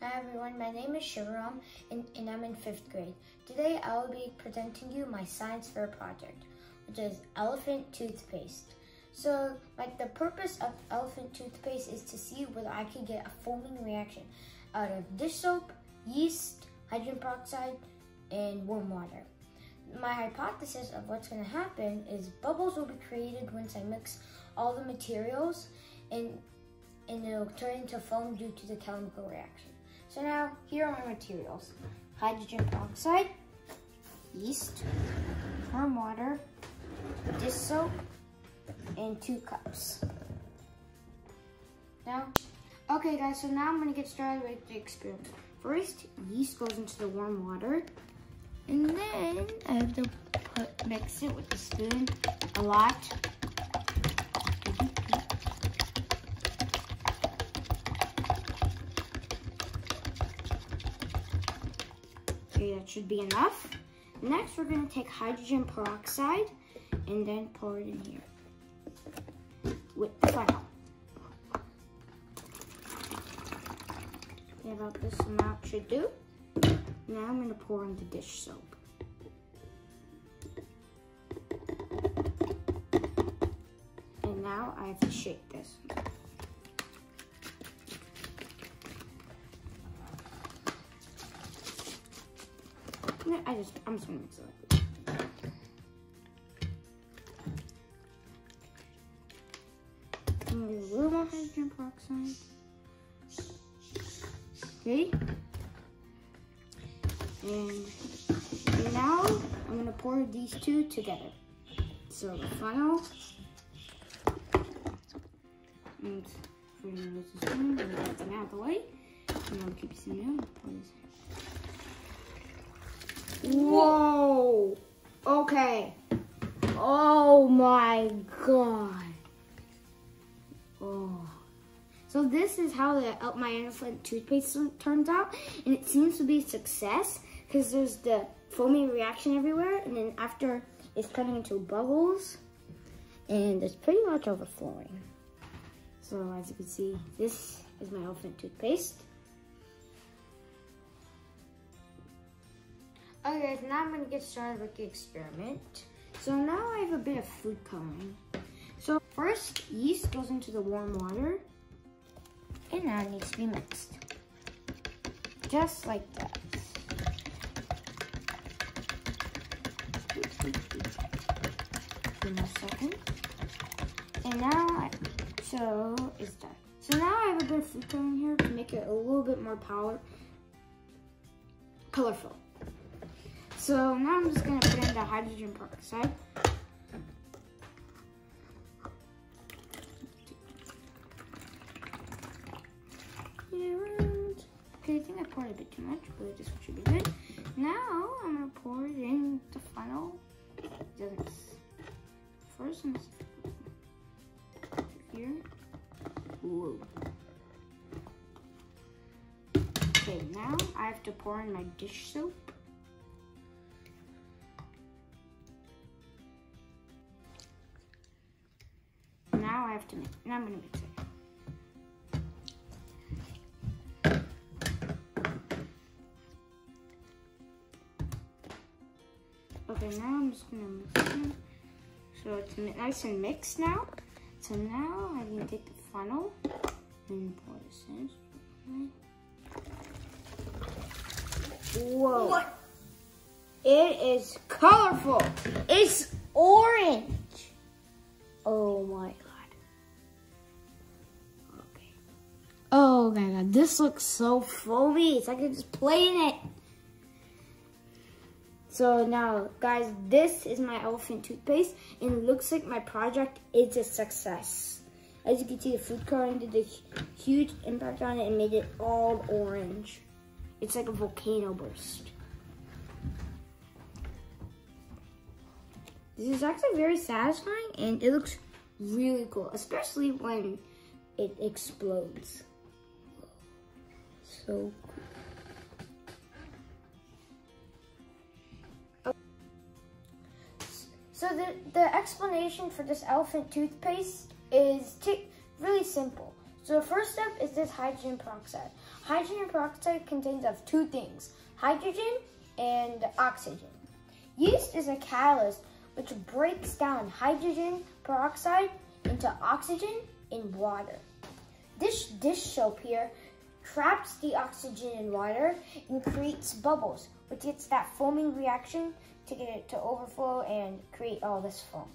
Hi everyone, my name is Shivaram and I'm in 5th grade. Today I will be presenting you my science fair project, which is elephant toothpaste. So the purpose of elephant toothpaste is to see whether I can get a foaming reaction out of dish soap, yeast, hydrogen peroxide, and warm water. My hypothesis of what's going to happen is bubbles will be created once I mix all the materials and it'll turn into foam due to the chemical reaction. So now, here are my materials: hydrogen peroxide, yeast, warm water, dish soap, and 2 cups. Okay guys, so now I'm gonna get started with the experiment. First, yeast goes into the warm water, and then I have to mix it with a spoon a lot. Okay, that should be enough. Next, we're going to take hydrogen peroxide and then pour it in here with the funnel. Okay, about this amount should do. Now I'm going to pour in the dish soap. And now I have to shake this. I'm just gonna mix it like this. I'm gonna do a little more hydrogen peroxide. Okay. And now I'm gonna pour these two together. So the funnel. And we're gonna use this one. We're gonna get them out of the way. And I'll keep this in there. Pour this in. Whoa! Okay. Oh my god. Oh. So this is how my elephant toothpaste turns out, and it seems to be a success because there's the foamy reaction everywhere, and then after it's turning into bubbles, and it's pretty much overflowing. So as you can see, this is my elephant toothpaste. Okay guys, now I'm going to get started with the experiment. So now I have a bit of food coloring. So first, yeast goes into the warm water. And now it needs to be mixed. Just like that. Give me a second. And now, so it's done. So now I have a bit of food coloring here to make it a little bit more colorful. So now I'm just gonna put in the hydrogen peroxide. Okay, I think I poured a bit too much, but this should be good. Now I'm gonna pour it in the funnel. First, I'm just here. Whoa. Okay, now I have to pour in my dish soap. Now I'm going to mix it. Okay, now I'm just going to mix it. So it's nice and mixed now. So now I'm going to take the funnel and pour this in. Whoa. What? It is colorful. It's orange. Oh my god. Oh my god, this looks so foamy. It's like I just play in it. So now, guys, this is my elephant toothpaste, and it looks like my project is a success. As you can see, the food coloring did a huge impact on it and made it all orange. It's like a volcano burst. This is actually very satisfying, and it looks really cool, especially when it explodes. So cool. So the explanation for this elephant toothpaste is really simple. So the first step is this hydrogen peroxide. Hydrogen peroxide contains of two things, hydrogen and oxygen. Yeast is a catalyst which breaks down hydrogen peroxide into oxygen in water. This dish soap here traps the oxygen in water and creates bubbles, which gets that foaming reaction to get it to overflow and create all this foam.